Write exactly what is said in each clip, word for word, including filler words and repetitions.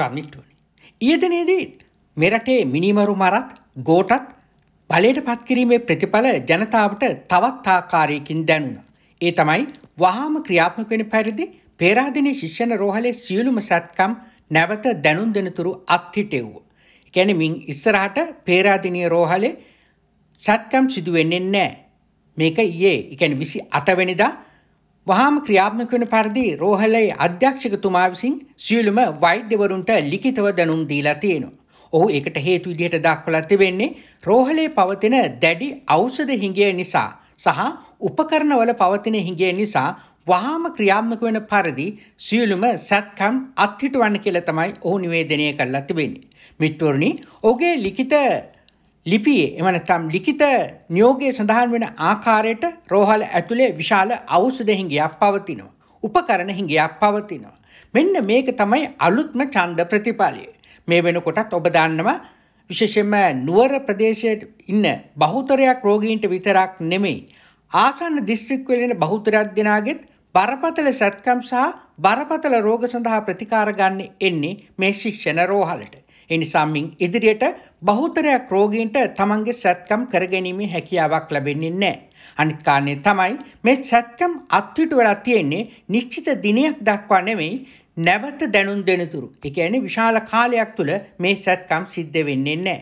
रामिट्टू ईदने मेरटे मिनीमरु मारत गोटत බලයට පත් කිරීමේ ප්‍රතිඵල ජනතාවට තවත් ආකාරයකින් දැනුණා. ඒ තමයි වහාම ක්‍රියාත්මක වෙන පරිදි පෙරාදෙණිය ශිෂ්‍යන රෝහලේ සියලුම සත්කම් නැවත දැනුම් දෙනතුරු අත්හිටෙව්වා. ඒ කියන්නේ මින් ඉස්සරහට පෙරාදෙණිය රෝහලේ සත්කම් සිදු වෙන්නේ නැහැ. මේක ඊයේ, ඒ කියන්නේ විසි අට වෙනිදා වහාම ක්‍රියාත්මක වෙන පරිදි රෝහලේ අධ්‍යක්ෂකතුමා විසින් සියලුම වෛද්‍යවරුන්ට ලිඛිතව දැනුම් දීලා තියෙනවා. ඔහු ඒකට හේතු විදිහට දක්වලා තිබෙන්නේ රෝහලේ පවතින දැඩි ඖෂධ හිඟය නිසා සහ උපකරණවල පවතින හිඟය නිසා වහාම ක්‍රියාත්මක වෙන පරිදි සියලුම සත්කම් අත්හිටවන්න කියලා තමයි ඔහු නිවේදනය කරලා තිබෙන්නේ. මිත්වරුනි, ඔහුගේ ලිඛිත ලිපියේ එම නැත්නම් ලිඛිත නියෝගයේ සඳහන් වෙන ආකාරයට රෝහල ඇතුලේ විශාල ඖෂධ හිඟයක් පවතිනවා. උපකරණ හිඟයක් පවතිනවා. මෙන්න මේක තමයි අලුත්ම ඡන්ද ප්‍රතිපලය. මේ වෙනකොටත් ඔබ දන්නවා විශේෂයෙන්ම නුවර ප්‍රදේශයේ ඉන්න බහුතරයක් රෝගීන්ට විතරක් නෙමෙයි ආසන්න දිස්ත්‍රික් වල ඉන්න බහුතරයක් දෙනාගෙත් බරපතල සත්කම් සහ බරපතල රෝග සඳහා ප්‍රතිකාර ගන්න එන්නේ මේ ශික්ෂණ රෝහලට. ඒ නිසා මින් ඉදිරියට බහුතරයක් රෝගීන්ට තමන්ගේ සත්කම් කරගැනීමේ හැකියාවක් ලැබෙන්නේ නැහැ. අනිත් කාරණේ තමයි මේ සත්කම් අත්විඳලා තියෙන්නේ නිශ්චිත දිනයක් දක්වා නෙමෙයි, නැවත දැනුම් දෙනතුරු. ඒ කියන්නේ විශාල කාලයක් තුළ මේ සත්කම් සිද්ධ වෙන්නේ නැහැ.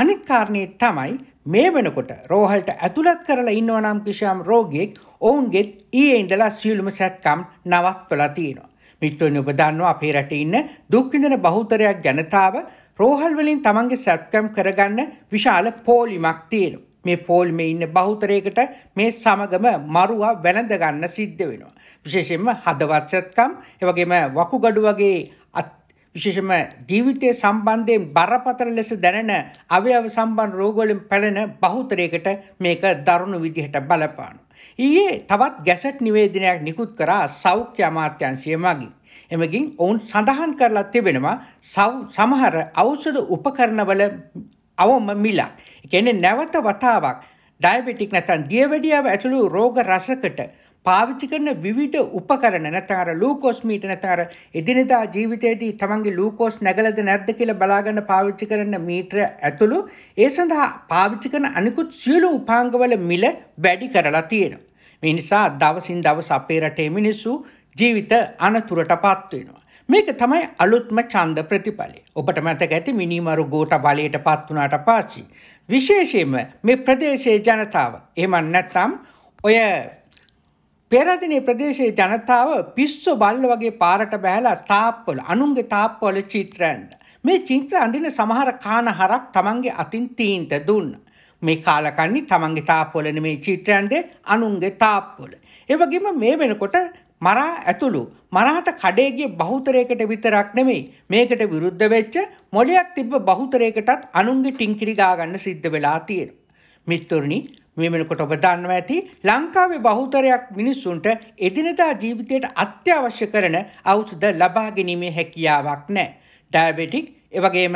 අනිත් කාරණේ තමයි මේ වෙනකොට රෝහලට ඇතුළත් කරලා ඉන්නවා නම් කිසියම් රෝගියෙක් ඔවුන්ගේ ඊයේ ඉඳලා සියලුම සත්කම් නවත්වලා තියෙනවා. මිත්‍රයනි, ඔබ දන්නවා අපේ රටේ ඉන්න දුක් විඳින බහුතරයක් ජනතාව රෝහල් වලින් තමන්ගේ සත්කම් කරගන්න විශාල පෝලිමක් තියෙනවා. මේ පෝලිමේ ඉන්න බහුතරයකට මේ සමගම මරුවා වැළඳ ගන්න සිද්ධ වෙනවා. විශේෂයෙන්ම හදවත් සත්කම්, ඒ වගේම වකුගඩු වගේ විශේෂම ජීවිතයේ සම්බන්ධයෙන් බරපතල ලෙස දැනෙන අවයව සම්බන්ධ රෝගවලින් පැලෙන බහුතරයකට මේක දරුණු විදිහට බලපානවා. ඊයේ තවත් ගැසට් නිවේදනයක් නිකුත් කරා සෞඛ්‍ය අමාත්‍යාංශය මගින්. එමගින් ඔවුන් සඳහන් කරලා තිබෙනවා සමහර ඖෂධ උපකරණවල අවම මිලක්. ඒ කියන්නේ නැවත වතාවක් ඩයබටික් නැත්නම් දියවැඩියාව ඇතුළු රෝග රසකට පාවිච්චි කරන විවිධ උපකරණ නැත්නම් අර ලූකෝස් මීටර් නැත්නම් අර එදිනෙදා ජීවිතයේදී තමන්ගේ ලූකෝස් නැගලද නැද්ද කියලා බලාගන්න පාවිච්චි කරන මීටර ඇතුළු ඒ සඳහා පාවිච්චි කරන අනිකුත් සියලු උපාංගවල මිල වැඩි කරලා තියෙනවා. මේ නිසා දවසින් දවස අපේ රටේ මිනිස්සු ජීවිත අනතුරටපත් වෙනවා. මේක තමයි අලුත්ම ඡන්ද ප්‍රතිඵලය. ඔබට මතක ඇති මිනිමරු ගෝඨ බලයටපත් වුණාට පස්සේ විශේෂයෙන්ම මේ ප්‍රදේශයේ ජනතාව එහෙම නැත්නම් ඔය පෙරදිනේ ප්‍රදේශයේ ජනතාව පිස්සු බල්ල වගේ පාරට බැහැලා තාප්පවල අනුන්ගේ තාප්පවල චිත්‍ර ඇඳ මේ චිත්‍ර අඳින සමහර කානහරක් තමන්ගේ අතින් තීන්ත දුන්නා. මේ කාලකන්ණි තමන්ගේ තාප්පවල නෙමේ චිත්‍ර ඇඳේ අනුන්ගේ තාප්පවල. ඒ වගේම මේ වෙනකොට මරා ඇතුළු මරාට කඩේ ගිය බහුතරයකට විතරක් නෙමෙයි මේකට විරුද්ධ වෙච්ච මොලයක් තිබ්බ බහුතරයකටත් අනුන්ගේ ටින්කිරි ගා ගන්න සිද්ධ වෙලා තියෙනවා. මිත්‍රෝනි, මේ වෙනකොට ඔබ දන්නවා ඇති ලංකාවේ බහුතරයක් මිනිස්සුන්ට එදිනෙදා ජීවිතයට අත්‍යවශ්‍ය කරන ඖෂධ ලබා ගැනීමේ හැකියාවක් නැහැ. ඩයබටික්, ඒ වගේම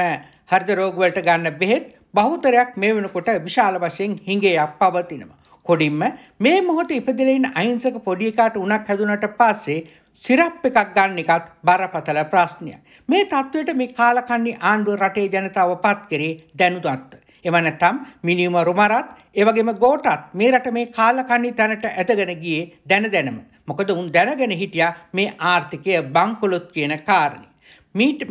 හෘද රෝග වලට ගන්න බෙහෙත් බහුතරයක් මේ වෙනකොට විශාල වශයෙන් හිඟයක් පවතිනවා. කොඩින්ම මේ මොහොතේ ඉපදෙලා ඉන්න අහිංසක පොඩි එකාට උණක් හැදුනට පස්සේ සිරප් එකක් ගන්න එකත් බරපතල ප්‍රශ්නයක්. මේ තත්වයට මේ කාලකන්ණි ආණ්ඩුව රටේ ජනතාවපත් කරේ දැනුවත්. එව නැත්නම් මිනිමරු මරත්, ඒ වගේම ගෝඨත් මේ රට මේ කාලකන්ණි තැනට ඇදගෙන ගියේ දැන දැනම. මොකද උන් දැනගෙන හිටියා මේ ආර්ථිකය බංකොලොත් කියන කාරණේ.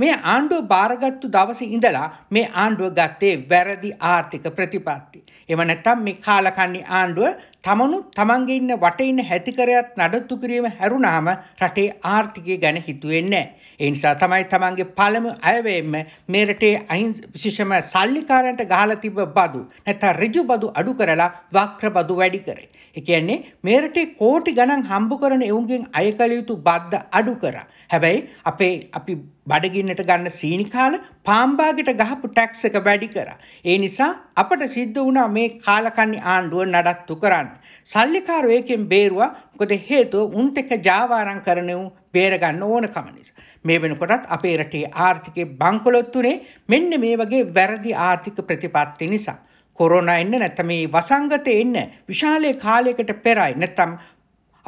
මේ ආණ්ඩුව බාරගත්තු දවසේ ඉඳලා මේ ආණ්ඩුව ගත්තේ වැරදි ආර්ථික ප්‍රතිපත්ති. එව නැත්නම් මේ කාලකන්ණි ආණ්ඩුව තමනු තමන්ගේ ඉන්න වටේ ඉන්න හැතිකරයත් නඩත්තු කිරීම හැරුණාම රටේ ආර්ථිකය ගැන හිතුවේ නැහැ. ඒ නිසා තමයි තමන්ගේ පළමු අයවැයෙම මේ රටේ විශේෂම සල්ලිකාරයන්ට ගහලා තිබ්බ බදු නැත්නම් ඍජු බදු අඩු කරලා වක්‍ර බදු වැඩි කරේ. ඒ කියන්නේ මේ රටේ කෝටි ගණන් හම්බ කරන එවුන්ගෙන් අයකල යුතු බද්ද අඩු කරා. හැබැයි අපේ අපි බඩගින්නට ගන්න සීනි කාල පාම්බාගෙට ගහපු ටැක්ස් එක වැඩි කරා. ඒ නිසා අපට සිද්ධ වුණා මේ කාලකන්ණි ආණ්ඩුව නඩත්තු කරන්න. සල්ලිකාරෝ එකෙන් බේරුවා. මොකද හේතුව උන්ට එක ජාවාරම් කරනු බේර ගන්න ඕන කම නිසා. මේ වෙනකොටත් අපේ රටේ ආර්ථිකේ බංකොලොත් උනේ මෙන්න මේ වගේ වැරදි ආර්ථික ප්‍රතිපත්ති නිසා. කොරෝනා එන්න නැත්නම් මේ වසංගතේ එන්න විශාල කාලයකට පෙරයි නැත්නම්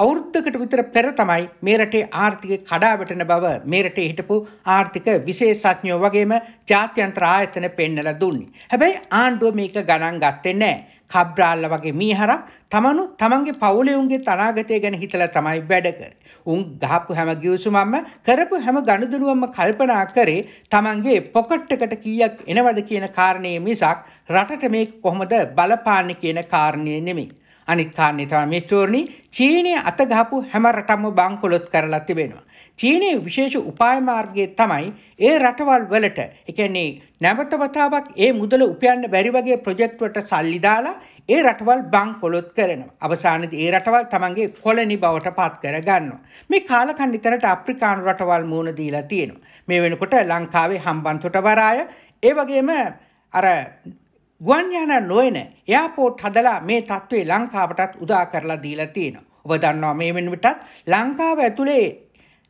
අවුරුද්දකට විතර පෙර තමයි මෙරටේ ආර්ථිකය කඩාවැටෙන බව මෙරටේ හිටපු ආර්ථික විශේෂඥයෝ වගේම ජාත්‍යන්තර ආයතන පෙන්නලා දුන්නේ. හැබැයි ආණ්ඩුව මේක ගණන් ගත්තේ නැහැ. කබ්‍රාල්ලා වගේ මීහරක් තමනු තමන්ගේ පවුලේ උන්ගේ අනාගතය ගැන හිතලා තමයි වැඩ කරේ. උන් ගහපු හැම ගිවිසුමක්ම කරපු හැම ගනුදෙනුවක්ම කල්පනා කරේ තමන්ගේ පොකට් එකට කීයක් එනවද කියන කාරණේ මිසක් රටට මේක කොහොමද බලපාන්නේ කියන කාරණේ නෙමෙයි. අනිත් කාරණේ තමයි මෙතෝරණි චීනයේ අත ගහපු හැම රටක්ම බංකොලොත් කරලා තිබෙනවා. චීනයේ විශේෂ උපාය මාර්ගයේ තමයි ඒ රටවල් වලට, ඒ කියන්නේ නැවත වතාවක් ඒ මුදල උපයන්න බැරි වගේ ප්‍රොජෙක්ට් වලට සල්ලි දාලා ඒ රටවල් බංකොලොත් කරනවා. අවසානයේදී ඒ රටවල් තමන්ගේ කොලනි බවට පත් කරගන්නවා. මේ කාලකන්නිතරට අප්‍රිකානු රටවල් මූණ දීලා තියෙනවා. මේ වෙනකොට ලංකාවේ හම්බන්තොට වරාය, ඒ වගේම අර ගුවන්යානා නොයන එයාපෝට් හදලා මේ තත්ත්වේ ලංකාවටත් උදා කරලා දීලා තියෙනවා. ඔබ දන්නවා මේ වෙනකොටත් ලංකාව ඇතුලේ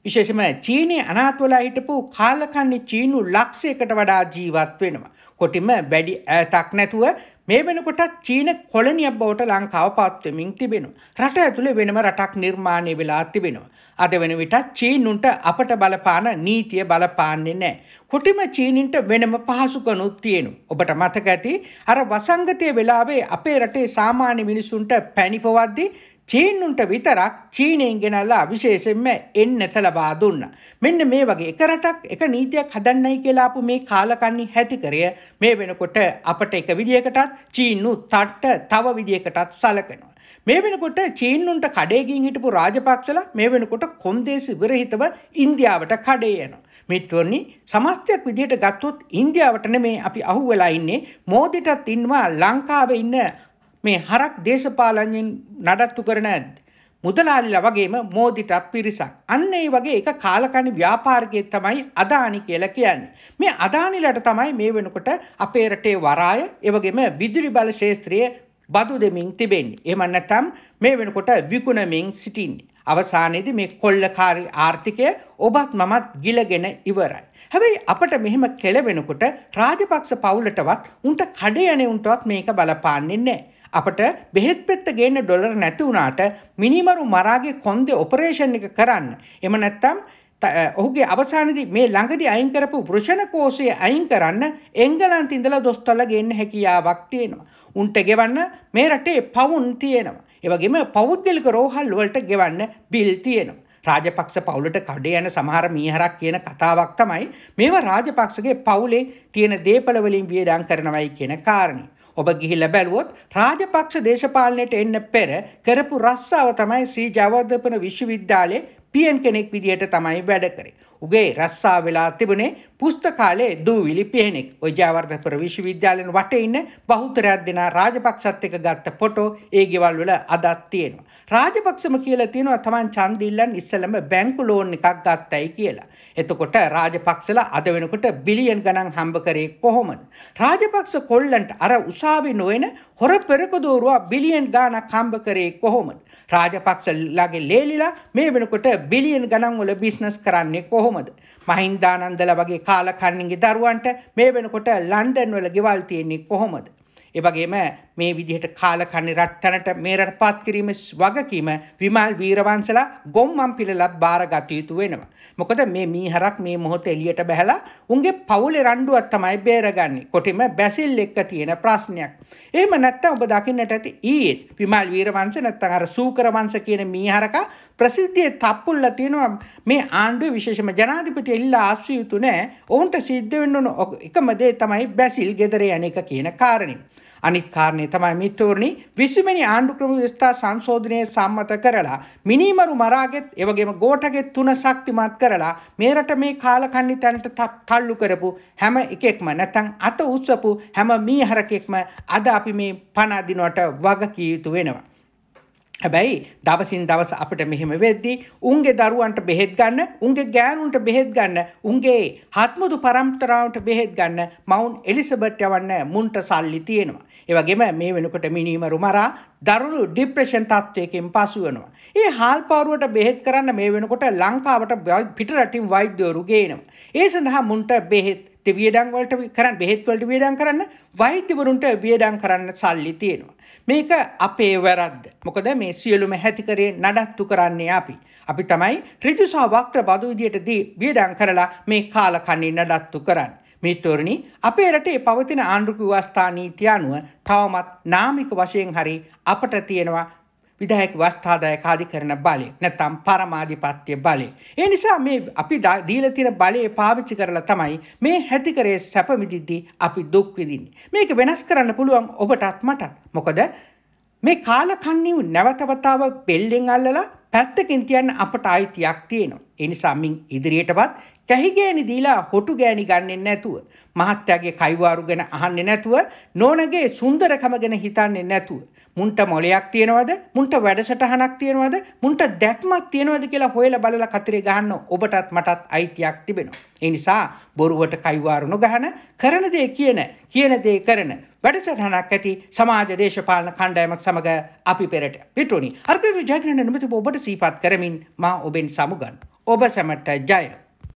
විශේෂම චීනයේ අනාථ වෙලා හිටපු කාලකන්ණි චීනු ලක්ෂයකට වඩා ජීවත් වෙනවා. කොටිම වැඩි ඈතක් නැතුව මේ වෙනකොට චීන කොලනියක් බවට ලංකාව පත් වෙමින් තිබෙනවා. රට ඇතුලේ වෙනම රටක් නිර්මාණය වෙලා තිබෙනවා. අද වෙන විට චීනුන්ට අපට බලපාන නීතිය බලපාන්නේ නැහැ. කොටිම චීනින්ට වෙනම පහසුකම්නුත් තියෙනවා. ඔබට මතක ඇති අර වසංගතයේ වෙලාවේ අපේ රටේ සාමාන්‍ය මිනිසුන්ට පැණිපවද්දී චීනුන්ට විතරක් චීනයෙන් ගෙනල්ලා විශේෂයෙන්ම එන්නත ලබා දුන්නා. මෙන්න මේ වගේ එක රටක් එක නීතියක් හදන්නයි කියලා ආපු මේ කාලකන්ණි හැතිකරය මේ වෙනකොට අපට එක විදියකටත් චීනු තට්ට තව විදියකටත් සලකනවා. මේ වෙනකොට චීනුන්ට කඩේ ගින් හිටපු රාජපක්ෂලා මේ වෙනකොට කොන්දේසි විරහිතව ඉන්දියාවට කඩේ යනවා. මිත්‍රෝනි, සමස්තයක් විදියට ගත්තොත් ඉන්දියාවට නෙමේ අපි අහුවෙලා ඉන්නේ, මොදිටත් ඉන්නවා ලංකාවේ ඉන්න මේ හරක් දේශපාලනයෙන් නඩත්තු කරන මුදලාලිලා වගේම මොදිට පිරිසක්. අන්න ඒ වගේ එක කාලකන්ණි ව්‍යාපාරිකයෙක් තමයි අදානි කියලා කියන්නේ. මේ අදානිලට තමයි මේ වෙනකොට අපේ රටේ වරාය, ඒ වගේම විදුලි බල ශාස්ත්‍රීය බදු දෙමින් තිබෙන්නේ. එහෙම නැත්නම් මේ වෙනකොට විකුණමින් සිටින්නේ. අවසානයේදී මේ කොල්ලකාරී ආර්ථිකය ඔබත් මමත් ගිලගෙන ඉවරයි. හැබැයි අපට මෙහෙම කෙලවෙනකොට රාජපක්ෂ පවුලටවත් උන්ට කඩේ යන්නේ උන්ටවත් මේක බලපාන්නේ නැහැ. අපට බෙහෙත් පෙත්ත ගේන්න ඩොලර් නැති වුණාට මිනිමරු මරාගේ කොන්දේ ඔපරේෂන් එක කරන්න. එහෙම නැත්නම් ඔහුගේ අවසානයේදී මේ ළඟදී අයින් කරපු වෘෂණ කෝෂය අයින් කරන්න එංගලන්තේ ඉඳලා දොස්තරලා ගේන්න හැකියාවක් තියෙනවා. උන්ට ගෙවන්න මේ රටේ පවුන් තියෙනවා. ඒ වගේම පෞද්ගලික රෝහල් වලට ගෙවන්න බිල් තියෙනවා. රාජපක්ෂ පවුලට කඩේ යන සමහර මීහරක් කියන කතාවක් තමයි මේවා රාජපක්ෂගේ පවුලේ තියෙන දේපල වලින් වියදම් කරනවයි කියන කාරණේ. ඔබ ගිහිල්ලා බැලුවොත් රාජපක්ෂ දේශපාලනයට එන්න පෙර කරපු රස්සාව තමයි ශ්‍රී ජයවර්ධන විශ්වවිද්‍යාලයේ පියන් කෙනෙක් විදියට තමයි වැඩ කරේ. උගේ රස්සා වෙලා තිබුණේ පුස්තකාලේ දූවිලි පියනෙක්. ඔය ජයවර්ධන විශ්වවිද්‍යාලයෙන් වටේ ඉන්න බහුතරයක් දෙනා රාජපක්ෂත් එක්ක ගත්ත ෆොටෝ ඒ ගෙවල් වල අදත් තියෙනවා. රාජපක්ෂම කියලා තියෙනවා තමන් ඡන්දිල්ලන් ඉස්සෙල්ලම බැංකු ලෝන් එකක් ගත්තයි කියලා. එතකොට රාජපක්ෂලා අද වෙනකොට බිලියන් ගණන් හම්බ කරේ කොහොමද? රාජපක්ෂ කොල්ලන්ට අර උසාවි නොවන හොර පෙරකදෝරුවා බිලියන් ගණක් හම්බ කරේ කොහොමද? රාජපක්ෂලාගේ ලේලිලා මේ වෙනකොට බිලියන් ගණන් වල බිස්නස් කරන්නේ කොහොමද? මහින්දානන්දලා වගේ කාලකන්ණිගේ දරුවන්ට මේ වෙනකොට ලන්ඩන් වල ගෙවල් තියෙන්නේ කොහොමද? ඒ වගේම මේ විදිහට කාලකන්ණි රත්නට මේ රටපත් කිරීමේ වගකීම විමල් වීරවංශලා ගොම්මන් පිළලත් බාරගත යුතු වෙනවා. මොකද මේ මීහරක් මේ මොහොතේ එළියට බහැලා උන්ගේ පවුලේ රණ්ඩුවක් තමයි බේරගන්නේ. කොටිම බැසිල් එක්ක තියෙන ප්‍රශ්නයක්. එහෙම නැත්නම් ඔබ දකින්නට ඇති ඊයේ විමල් වීරවංශ නැත්නම් අර සූකර වංශ කියන මීහරක ප්‍රසිද්ධියේ තප්පුල්ලා තියෙනවා. මේ ආණ්ඩුවේ විශේෂම ජනාධිපති එල්ලා ආශ්‍රය යුතු නැහැ. ඔවුන්ට සිද්ධ වෙන්න ඕන එකම දේ තමයි බැසිල් ගෙදර යන එක කියන කාරණේ. අනිත් කාරණේ තමයි මිත්‍රෝනි, විසිවෙනි ආණ්ඩු ක්‍රම ව්‍යවස්ථා සංශෝධනය සම්මත කරලා මිනිමරු මරාගෙත් ඒ වගේම ගෝඨගෙත් තුන ශක්තිමත් කරලා මේ රට මේ කාලකන්ණි තැනට තල්ලු කරපු හැම එකෙක්ම නැත්නම් අත උස්සපු හැම මීහරකෙක්ම අද අපි මේ පණ අදිනවට වග කිය යුතු වෙනවා. හැබැයි දවසින් දවස අපිට මෙහෙම වෙද්දී උන්ගේ දරුවන්ට බෙහෙත් ගන්න, උන්ගේ ගෑනුන්ට බෙහෙත් ගන්න, උන්ගේ හත්මුදු පරම්පරාවට බෙහෙත් ගන්න මවුන් එලිසබෙත් යවන්න මුන්ට සල්ලි තියෙනවා. ඒ වගේම මේ වෙනකොට මිනීමරු මරා දරුණු ડિප්‍රෙෂන් තත්ත්වයකින් පසු වෙනවා. ඒ හාල්පාරුවට බෙහෙත් කරන්න මේ වෙනකොට ලංකාවට පිටරටින් වෛද්‍යවරු ගේනවා. ඒ සඳහා මුන්ට බෙහෙත් ते වියදම් වලට කරන්න බෙහෙත් වලට වියදම් කරන්න වෛද්‍යවරුන්ට වියදම් කරන්න සල්ලි තියෙනවා. මේක අපේ වැරද්ද. මොකද මේ සියලුම හැතිකරේ නඩත්තු කරන්නේ අපි. අපි තමයි ඍජු සහ වක්‍ර බදු විදියටදී වියදම් කරලා මේ කාල කණි නඩත්තු කරන්නේ. මේ තොරණි අපේ රටේ පවතින ආණ්ඩුක ව්‍යවස්ථා නීතිය අනුව තවමත් නාමික වශයෙන් හරි අපට තියෙනවා විධායක ව්‍යවස්ථාදායක අධිකරණ බලය නැත්නම් පරමාධිපත්‍ය බලය. ඒ නිසා මේ අපි දීලා තියෙන බලය පාවිච්චි කරලා තමයි මේ හැතිකරේ සැප මිදිද්දී අපි දුක් විඳින්නේ. මේක වෙනස් කරන්න පුළුවන් ඔබටත් මටත්. මොකද මේ කාලකන්ණිව නැවතවතාවක් බෙල්ලෙන් අල්ලලා පැත්තකින් තියන්න අපට අයිතියක් තියෙනවා. ඒ නිසා මින් ඉදිරියටවත් කැහි ගෑණි දීලා හොටු ගෑණි ගන්නෙ නැතුව, මහත්යාගේ කයිවාරු ගැන අහන්නේ නැතුව, නෝනගේ සුන්දරකම ගැන හිතන්නේ නැතුව, මුන්ට මොලයක් තියනවද, මුන්ට වැඩසටහනක් තියනවද, මුන්ට දැක්මක් තියනවද කියලා හොයලා බලලා කතරේ ගහන්න ඔබටත් මටත් අයිතියක් තිබෙනවා. ඒ නිසා බොරුවට කයිවාරු නොගහන, කරන දේ කියන, කියන දේ කරන වැඩසටහනක් ඇති සමාජ දේශපාලන කණ්ඩායමක් සමග අපි පෙරට පිටුනි. අර්ගිත ජයග්‍රහණ නිමිති ඔබට සීපත් කරමින් මා ඔබෙන් සමුගන්. ඔබ සැමට ජය.